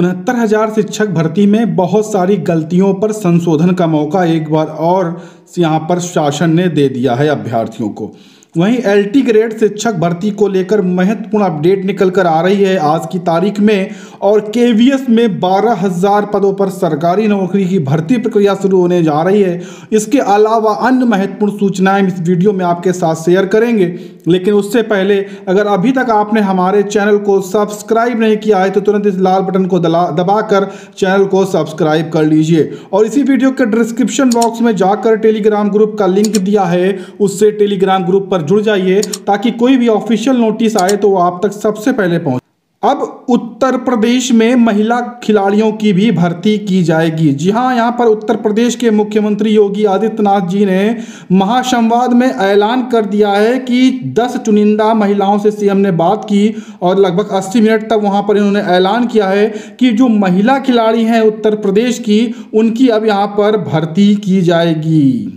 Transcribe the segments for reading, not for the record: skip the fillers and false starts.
69,000 शिक्षक भर्ती में बहुत सारी गलतियों पर संशोधन का मौका एक बार और यहाँ पर शासन ने दे दिया है अभ्यर्थियों को। वहीं LT ग्रेड शिक्षक भर्ती को लेकर महत्वपूर्ण अपडेट निकल कर आ रही है आज की तारीख में, और KVS में 12,000 पदों पर सरकारी नौकरी की भर्ती प्रक्रिया शुरू होने जा रही है। इसके अलावा अन्य महत्वपूर्ण सूचनाएं इस वीडियो में आपके साथ शेयर करेंगे, लेकिन उससे पहले अगर अभी तक आपने हमारे चैनल को सब्सक्राइब नहीं किया है तो तुरंत इस लाल बटन को दबाकर चैनल को सब्सक्राइब कर लीजिए, और इसी वीडियो के डिस्क्रिप्शन बॉक्स में जाकर टेलीग्राम ग्रुप का लिंक दिया है, उससे टेलीग्राम ग्रुप पर जुड़ जाइए ताकि कोई भी ऑफिशियल नोटिस आए तो आप तक सबसे पहले पहुंचे। अब उत्तर प्रदेश में महिला खिलाड़ियों की भी भर्ती की जाएगी। जी हाँ, यहाँ पर उत्तर प्रदेश के मुख्यमंत्री योगी आदित्यनाथ जी ने महासंवाद में ऐलान कर दिया है कि 10 चुनिंदा महिलाओं से सीएम ने बात की और लगभग 80 मिनट तक वहाँ पर इन्होंने ऐलान किया है कि जो महिला खिलाड़ी हैं उत्तर प्रदेश की, उनकी अब यहाँ पर भर्ती की जाएगी।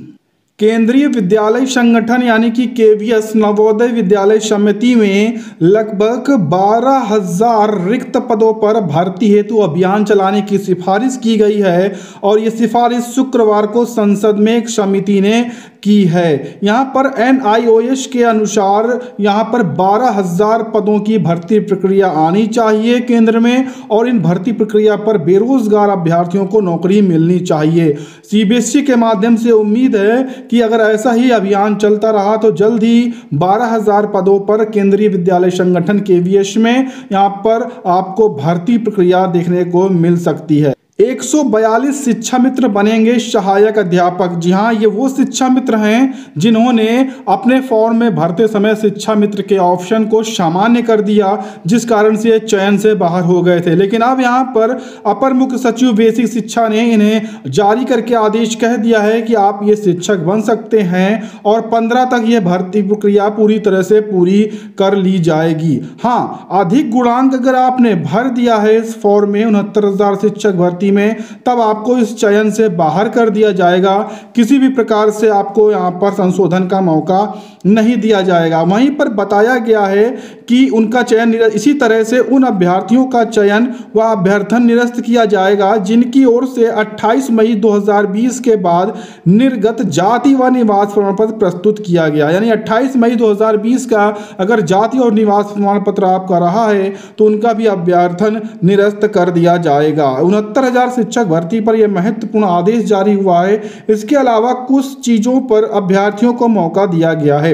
केंद्रीय विद्यालय संगठन यानी कि KVS नवोदय विद्यालय समिति में लगभग 12,000 रिक्त पदों पर भर्ती हेतु अभियान चलाने की सिफारिश की गई है, और ये सिफारिश शुक्रवार को संसद में एक समिति ने की है। यहाँ पर NIOS के अनुसार यहाँ पर 12,000 पदों की भर्ती प्रक्रिया आनी चाहिए केंद्र में, और इन भर्ती प्रक्रिया पर बेरोजगार अभ्यर्थियों को नौकरी मिलनी चाहिए। CBSE के माध्यम से उम्मीद है कि अगर ऐसा ही अभियान चलता रहा तो जल्द ही 12,000 पदों पर केंद्रीय विद्यालय संगठन KVS में यहाँ पर आपको भर्ती प्रक्रिया देखने को मिल सकती है। 142 शिक्षा मित्र बनेंगे सहायक अध्यापक। जी हाँ, ये वो शिक्षा मित्र हैं जिन्होंने अपने फॉर्म में भरते समय शिक्षा मित्र के ऑप्शन को सामान्य कर दिया, जिस कारण से ये चयन से बाहर हो गए थे, लेकिन अब यहाँ पर अपर मुख्य सचिव बेसिक शिक्षा ने इन्हें जारी करके आदेश कह दिया है कि आप ये शिक्षक बन सकते हैं, और 15 तक ये भर्ती प्रक्रिया पूरी तरह से पूरी कर ली जाएगी। हाँ, अधिक गुणांक अगर आपने भर दिया है इस फॉर्म में 69,000 शिक्षक भर्ती में, तब आपको इस चयन से बाहर कर दिया जाएगा। किसी भी प्रकार से आपको यहां पर संशोधन का मौका नहीं दिया जाएगा। वहीं पर बताया गया है कि उनका चयन इसी तरह से उन अभ्यर्थियों का चयन व अभ्यर्थन निरस्त किया जाएगा जिनकी ओर से 28 मई 2020 के बाद निर्गत जाति व निवास प्रमाण पत्र प्रस्तुत किया गया। यानी 28 मई 2020 का अगर जाति और निवास प्रमाण पत्र आपका रहा है तो उनका भी अभ्यर्थन निरस्त कर दिया जाएगा। 69,000 शिक्षक भर्ती पर यह महत्वपूर्ण आदेश जारी हुआ है। इसके अलावा कुछ चीज़ों पर अभ्यर्थियों को मौका दिया गया है।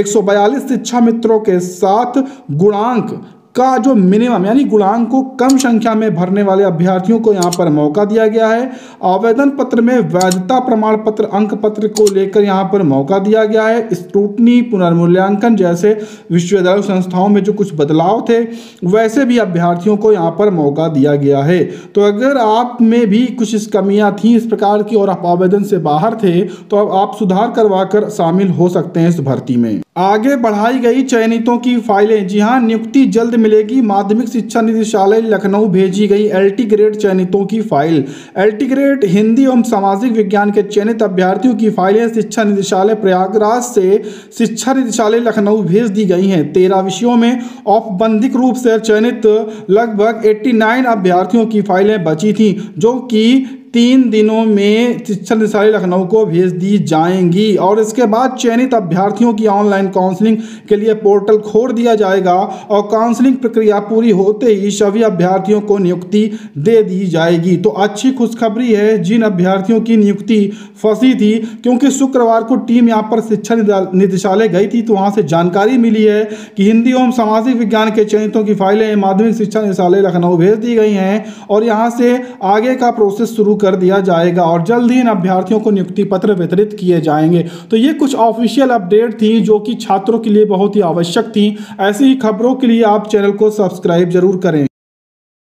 142 शिक्षा मित्रों के साथ गुणांक का जो मिनिमम यानी गुणांक को कम संख्या में भरने वाले अभ्यर्थियों को यहाँ पर मौका दिया गया है। आवेदन पत्र में वैधता प्रमाण पत्र अंक पत्र को लेकर यहाँ पर मौका दिया गया है। स्क्रूटनी पुनर्मूल्यांकन जैसे विश्वविद्यालय संस्थाओं में जो कुछ बदलाव थे वैसे भी अभ्यर्थियों को यहाँ पर मौका दिया गया है। तो अगर आप में भी कुछ कमियाँ थीं इस प्रकार की और आप आवेदन से बाहर थे, तो अब आप सुधार करवा कर शामिल हो सकते हैं इस भर्ती में। आगे बढ़ाई गई चयनितों की फाइलें। जी हाँ, नियुक्ति जल्द मिलेगी। माध्यमिक शिक्षा निदेशालय लखनऊ भेजी गई LT ग्रेड चयनितों की फाइल। LT ग्रेड हिंदी एवं सामाजिक विज्ञान के चयनित अभ्यर्थियों की फाइलें शिक्षा निदेशालय प्रयागराज से शिक्षा निदेशालय लखनऊ भेज दी गई हैं। 13 विषयों में औपबंधिक रूप से चयनित लगभग 89 अभ्यर्थियों की फाइलें बची थीं, जो कि 3 दिनों में शिक्षा निदेशालय लखनऊ को भेज दी जाएंगी, और इसके बाद चयनित अभ्यर्थियों की ऑनलाइन काउंसलिंग के लिए पोर्टल खोल दिया जाएगा, और काउंसलिंग प्रक्रिया पूरी होते ही सभी अभ्यर्थियों को नियुक्ति दे दी जाएगी। तो अच्छी खुशखबरी है जिन अभ्यर्थियों की नियुक्ति फंसी थी, क्योंकि शुक्रवार को टीम यहाँ पर शिक्षा निदेशालय गई थी तो वहाँ से जानकारी मिली है कि हिंदी एवं सामाजिक विज्ञान के चयनितों की फाइलें माध्यमिक शिक्षा निदेशालय लखनऊ भेज दी गई हैं, और यहाँ से आगे का प्रोसेस शुरू कर दिया जाएगा, और जल्द ही इन अभ्यर्थियों को नियुक्ति पत्र वितरित किए जाएंगे। तो ये कुछ ऑफिशियल अपडेट थी जो कि छात्रों के लिए बहुत ही आवश्यक थी। ऐसी ही खबरों के लिए आप चैनल को सब्सक्राइब जरूर करें।